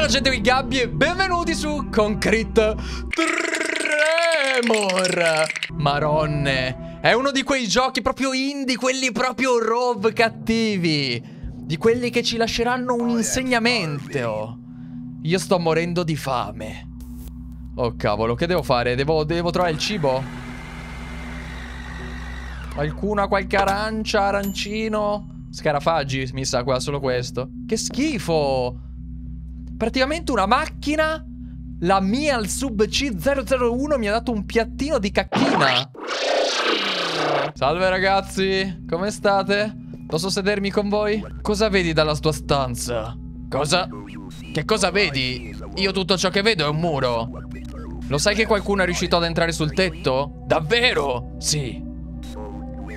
Ciao alla gente di gabbie e benvenuti su Concrete Tremor. Maronne, è uno di quei giochi proprio indie, quelli proprio rov cattivi, di quelli che ci lasceranno un insegnamento. Io sto morendo di fame. Oh cavolo, che devo fare? Devo trovare il cibo? Qualche arancia, arancino, scarafaggi, mi sa qua, solo questo. Che schifo! Praticamente una macchina, la mia al sub C001, mi ha dato un piattino di cacchina. Salve ragazzi, come state? Posso sedermi con voi? Cosa vedi dalla tua stanza? Cosa? Che cosa vedi? Io tutto ciò che vedo è un muro. Lo sai che qualcuno è riuscito ad entrare sul tetto? Davvero? Sì.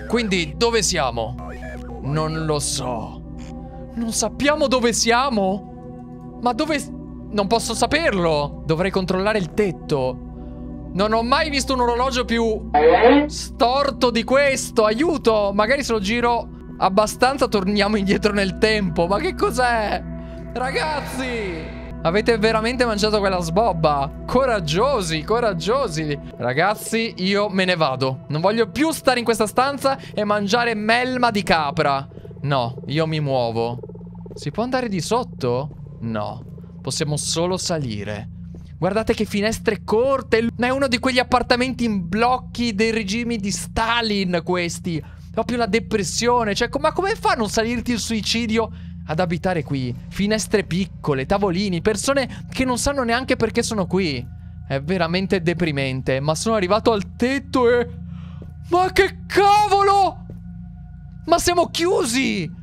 Quindi dove siamo? Non lo so. Non sappiamo dove siamo? Ma dove... non posso saperlo. Dovrei controllare il tetto. Non ho mai visto un orologio più storto di questo. Aiuto. Magari se lo giro abbastanza torniamo indietro nel tempo. Ma che cos'è? Ragazzi, avete veramente mangiato quella sbobba? Coraggiosi, coraggiosi. Ragazzi, io me ne vado. Non voglio più stare in questa stanza e mangiare melma di capra. No, io mi muovo. Si può andare di sotto? No, possiamo solo salire. Guardate che finestre corte. Ma è uno di quegli appartamenti in blocchi dei regimi di Stalin, questi. Proprio la depressione. Cioè, ma come fa a non salirti il suicidio ad abitare qui? Finestre piccole, tavolini, persone che non sanno neanche perché sono qui. È veramente deprimente. Ma sono arrivato al tetto e... ma che cavolo! Ma siamo chiusi!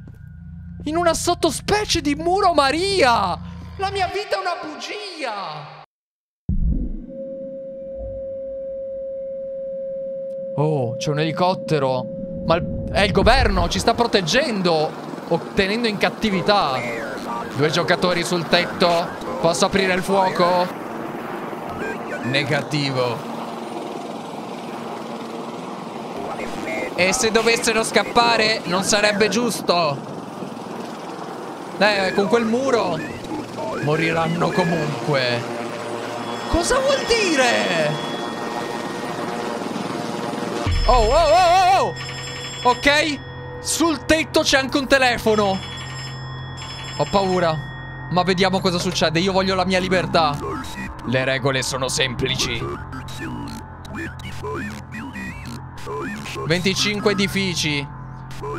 In una sottospecie di muro Maria! La mia vita è una bugia! Oh, c'è un elicottero. Ma è il governo, ci sta proteggendo o tenendo in cattività. 2 giocatori sul tetto. Posso aprire il fuoco? Negativo. E se dovessero scappare non sarebbe giusto. Con quel muro moriranno comunque. Cosa vuol dire? Oh, oh, oh, oh, oh. Ok, sul tetto c'è anche un telefono. Ho paura, ma vediamo cosa succede. Io voglio la mia libertà. Le regole sono semplici. 25 edifici,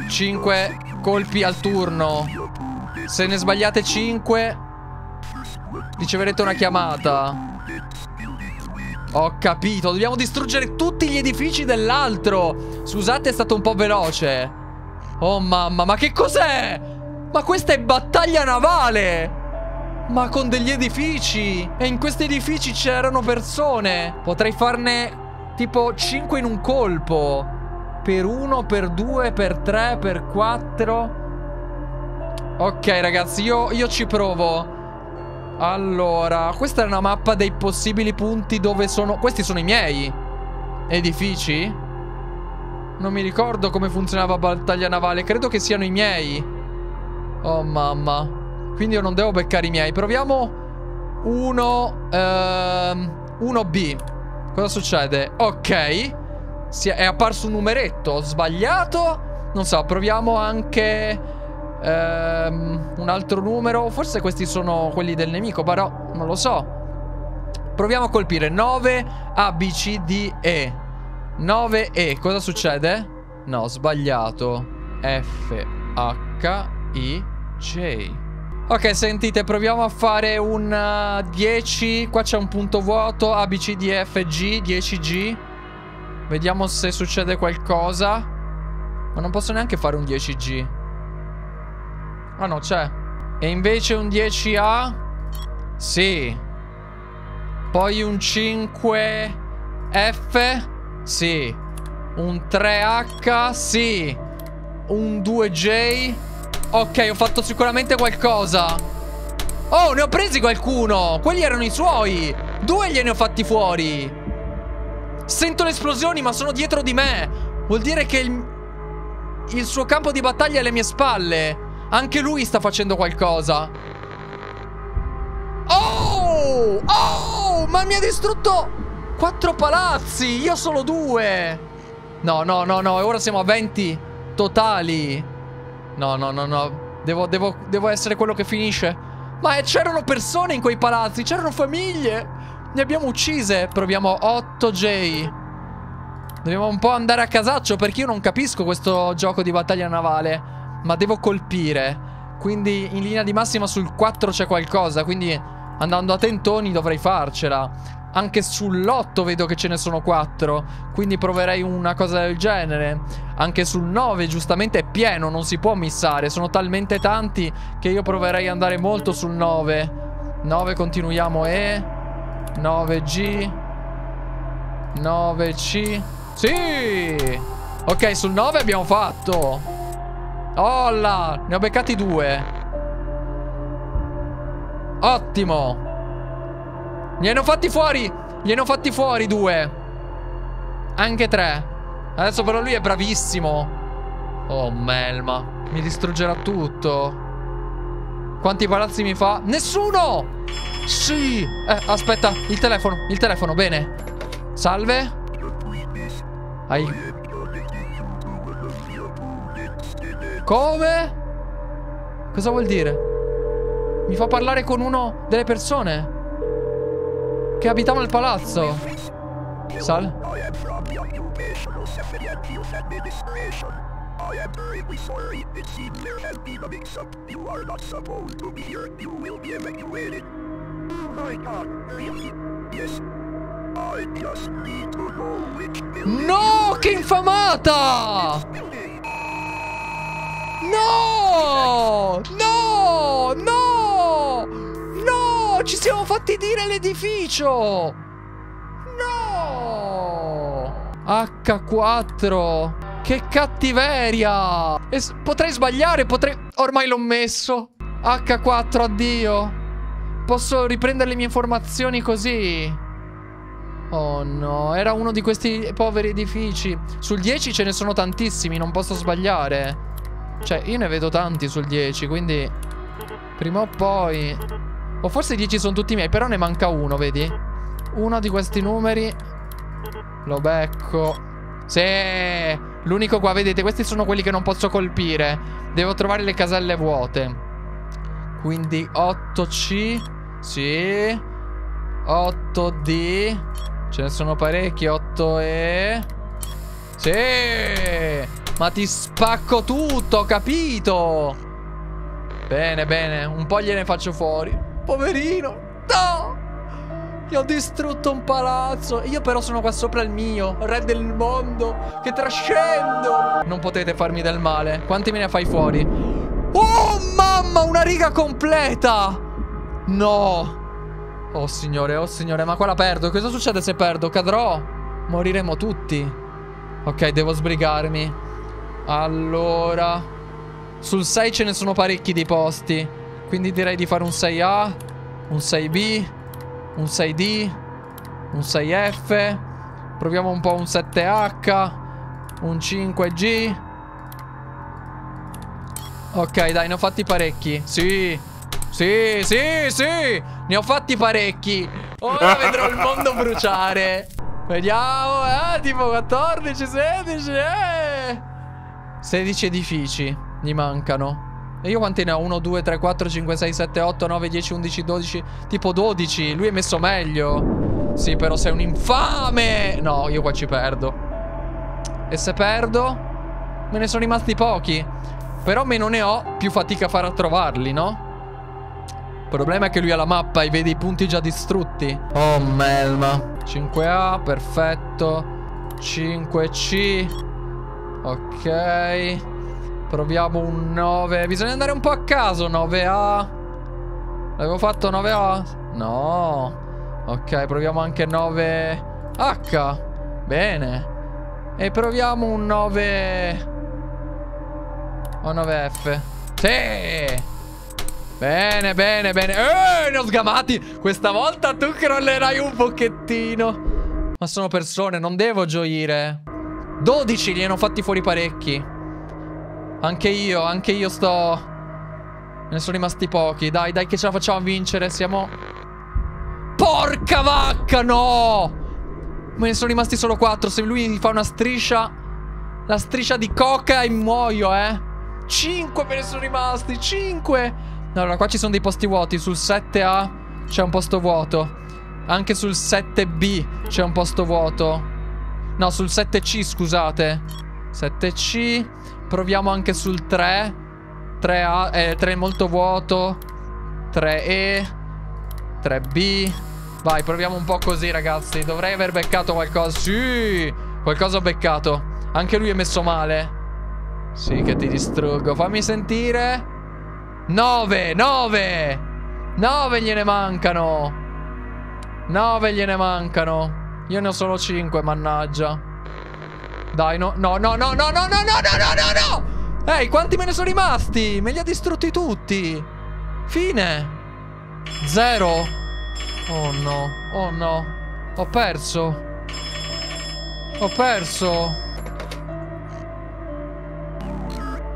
5 colpi al turno. Se ne sbagliate 5 riceverete una chiamata. Ho capito. Dobbiamo distruggere tutti gli edifici dell'altro. Scusate, è stato un po' veloce. Oh mamma, ma che cos'è? Ma questa è battaglia navale. Ma con degli edifici. E in questi edifici c'erano persone. Potrei farne tipo 5 in un colpo. Per 1, per 2, per 3, per 4. Ok ragazzi, io ci provo. Allora, questa è una mappa dei possibili punti dove sono... questi sono i miei edifici? Non mi ricordo come funzionava battaglia navale. Credo che siano i miei. Oh mamma. Quindi io non devo beccare i miei. Proviamo 1B. Cosa succede? Ok, è apparso un numeretto. Ho sbagliato. Non so, proviamo anche... un altro numero. Forse questi sono quelli del nemico, però non lo so. Proviamo a colpire 9 A, B, C, D, E. 9 E. Cosa succede? No, sbagliato. F, H, I, J. Ok, sentite, proviamo a fare un 10. Qua c'è un punto vuoto. A, B, C, D, E, F, G. 10G. Vediamo se succede qualcosa. Ma non posso neanche fare un 10G. Ah no, c'è. E invece un 10A. Sì. Poi un 5F. Sì. Un 3H. Sì. Un 2J. Ok, ho fatto sicuramente qualcosa. Oh, ne ho presi qualcuno. Quelli erano i suoi. 2 gliene ho fatti fuori. Sento le esplosioni, ma sono dietro di me. Vuol dire che il suo campo di battaglia è alle mie spalle. Anche lui sta facendo qualcosa. giù. Oh, ma mi ha distrutto 4 palazzi. Io solo 2. No, no, no, no. E ora siamo a 20 totali. No, no, no, no. Devo essere quello che finisce. Ma c'erano persone in quei palazzi. C'erano famiglie. Ne abbiamo uccise. Proviamo 8J. Dobbiamo un po' andare a casaccio, perché io non capisco questo gioco di battaglia navale. Ma devo colpire. Quindi in linea di massima sul 4 c'è qualcosa. Quindi andando a tentoni dovrei farcela. Anche sull'8 vedo che ce ne sono 4. Quindi proverei una cosa del genere. Anche sul 9 giustamente è pieno, non si può missare. Sono talmente tanti che io proverei ad andare molto sul 9. 9 continuiamo e 9G 9C. Sì. Ok, sul 9 abbiamo fatto. Olla, ne ho beccati 2. Ottimo. Li hanno fatti fuori. Li hanno fatti fuori 2. Anche 3. Adesso però lui è bravissimo. Oh melma. Mi distruggerà tutto. Quanti palazzi mi fa? Nessuno. Sì. Aspetta. Il telefono. Il telefono. Bene. Salve. Ai. Come? Cosa vuol dire? Mi fa parlare con uno delle persone che abitavano il palazzo. Sal. No, che infamata! No! No! No! No! Ci siamo fatti dire l'edificio. No. H4. Che cattiveria. Potrei sbagliare, potrei... Ormai l'ho messo. H4, addio. Posso riprendere le mie informazioni così. Oh no. Era uno di questi poveri edifici. Sul 10 ce ne sono tantissimi. Non posso sbagliare. Cioè io ne vedo tanti sul 10, quindi prima o poi... O forse i 10 sono tutti miei, però ne manca uno, vedi? Uno di questi numeri lo becco. Sì! L'unico qua, vedete, questi sono quelli che non posso colpire. Devo trovare le caselle vuote. Quindi 8C. Sì. 8D. Ce ne sono parecchi. 8E. Sì! Ma ti spacco tutto, ho capito? Bene, bene. Un po' gliene faccio fuori. Poverino. No. Gli ho distrutto un palazzo. Io però sono qua sopra il mio. Re del mondo. Che trascendo. Non potete farmi del male. Quanti me ne fai fuori? Oh mamma. Una riga completa. No. Oh signore. Oh signore. Ma qua la perdo. Cosa succede se perdo? Cadrò. Moriremo tutti. Ok, devo sbrigarmi. Allora. Sul 6 ce ne sono parecchi di posti. Quindi direi di fare un 6A, un 6B, un 6D, un 6F. Proviamo un po' un 7H, un 5G. Ok, dai, ne ho fatti parecchi. Sì, sì, sì, sì. Ne ho fatti parecchi. Ora vedrò il mondo bruciare. Vediamo, tipo 14, 16, 16 edifici gli mancano. E io quanti ne ho? 1, 2, 3, 4, 5, 6, 7, 8, 9, 10, 11, 12. Tipo 12. Lui è messo meglio. Sì, però sei un infame. No, io qua ci perdo. E se perdo? Me ne sono rimasti pochi. Però meno ne ho, più fatica a fare a trovarli, no? Il problema è che lui ha la mappa e vede i punti già distrutti. Oh, melma. 5A, perfetto. 5C. Ok. Proviamo un 9. Bisogna andare un po' a caso. 9A. L'avevo fatto 9A? No. Ok, proviamo anche 9H. Bene. E proviamo un 9 o 9F. Sì. Bene, bene, bene. Ne ho sgamati. Questa volta tu crollerai un pochettino. Ma sono persone, non devo gioire. 12 li hanno fatti fuori parecchi. Anche io sto... Ne sono rimasti pochi. Dai, dai, che ce la facciamo a vincere. Siamo... porca vacca, no! Me ne sono rimasti solo 4. Se lui mi fa una striscia, la striscia di coca, e muoio, 5 me ne sono rimasti, 5. Allora qua ci sono dei posti vuoti. Sul 7A c'è un posto vuoto. Anche sul 7B c'è un posto vuoto. No, sul 7C, scusate, 7C. Proviamo anche sul 3. 3A, 3 molto vuoto. 3E, 3B. Vai, proviamo un po' così, ragazzi. Dovrei aver beccato qualcosa. Sì, qualcosa ho beccato. Anche lui è messo male. Sì, che ti distruggo. Fammi sentire. 9, 9, 9 gliene mancano. 9 gliene mancano. Io ne ho solo 5, mannaggia. Dai, no, no, no, no, no, no, no, no, no, no, no. Ehi, quanti me ne sono rimasti? Me li ha distrutti tutti. Fine. 0. Oh no, oh no. Ho perso. Ho perso.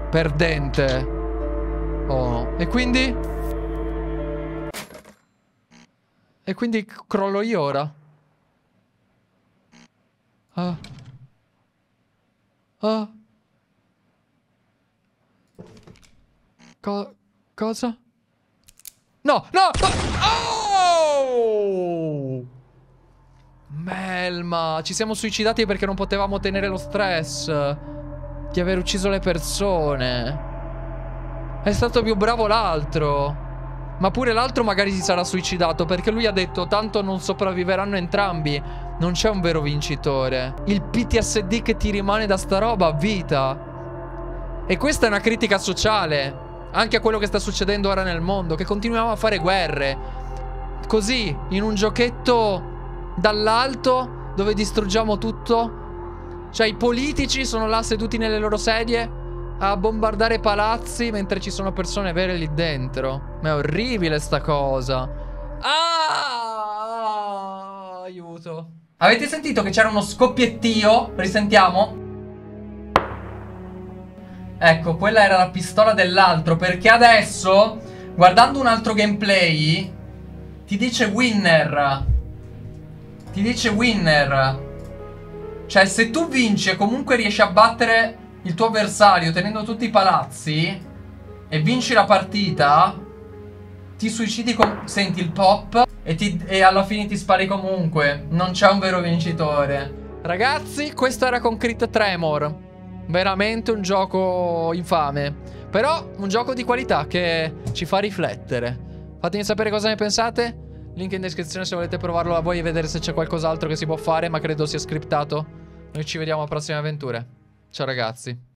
Perdente. Oh no. E quindi? E quindi crollo io ora? Ah. Ah. Cosa? No, no, no. Oh! Melma, ci siamo suicidati perché non potevamo tenere lo stress di aver ucciso le persone. È stato più bravo l'altro. Ma pure l'altro magari si sarà suicidato, perché lui ha detto tanto non sopravviveranno entrambi. Non c'è un vero vincitore. Il PTSD che ti rimane da sta roba a vita. E questa è una critica sociale anche a quello che sta succedendo ora nel mondo, che continuiamo a fare guerre così, in un giochetto dall'alto, dove distruggiamo tutto. Cioè i politici sono là seduti nelle loro sedie a bombardare palazzi, mentre ci sono persone vere lì dentro. Ma è orribile sta cosa. Ah! Aiuto. Avete sentito che c'era uno scoppiettio? Risentiamo. Ecco, quella era la pistola dell'altro, perché adesso, guardando un altro gameplay, ti dice winner. Ti dice winner. Cioè, se tu vinci e comunque riesci a battere il tuo avversario tenendo tutti i palazzi e vinci la partita, ti suicidi con... Senti il pop e alla fine ti spari comunque. Non c'è un vero vincitore. Ragazzi, questo era Concrete Tremor. Veramente un gioco infame, però un gioco di qualità che ci fa riflettere. Fatemi sapere cosa ne pensate. Link in descrizione se volete provarlo a voi e vedere se c'è qualcos'altro che si può fare, ma credo sia scriptato. Noi ci vediamo a prossime avventure. Ciao ragazzi.